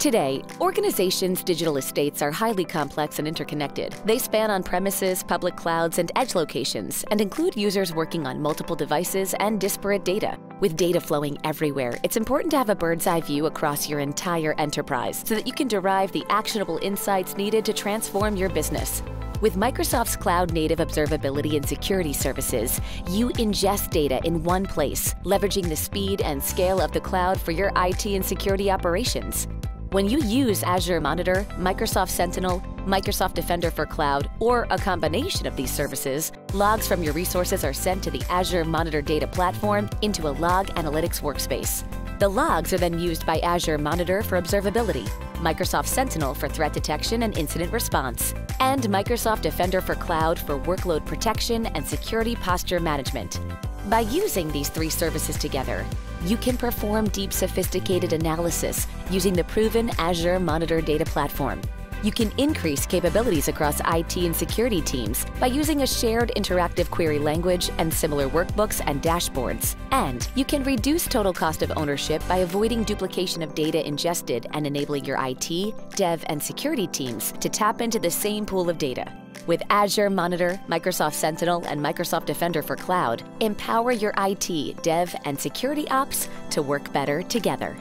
Today, organizations' digital estates are highly complex and interconnected. They span on-premises, public clouds, and edge locations, and include users working on multiple devices and disparate data. With data flowing everywhere, it's important to have a bird's-eye view across your entire enterprise so that you can derive the actionable insights needed to transform your business. With Microsoft's cloud-native observability and security services, you ingest data in one place, leveraging the speed and scale of the cloud for your IT and security operations. When you use Azure Monitor, Microsoft Sentinel, Microsoft Defender for Cloud, or a combination of these services, logs from your resources are sent to the Azure Monitor data platform into a log analytics workspace. The logs are then used by Azure Monitor for observability, Microsoft Sentinel for threat detection and incident response, and Microsoft Defender for Cloud for workload protection and security posture management. By using these three services together, you can perform deep, sophisticated analysis using the proven Azure Monitor data platform. You can increase capabilities across IT and security teams by using a shared interactive query language and similar workbooks and dashboards. And you can reduce total cost of ownership by avoiding duplication of data ingested and enabling your IT, dev, and security teams to tap into the same pool of data. With Azure Monitor, Microsoft Sentinel, and Microsoft Defender for Cloud, empower your IT, dev, and security ops to work better together.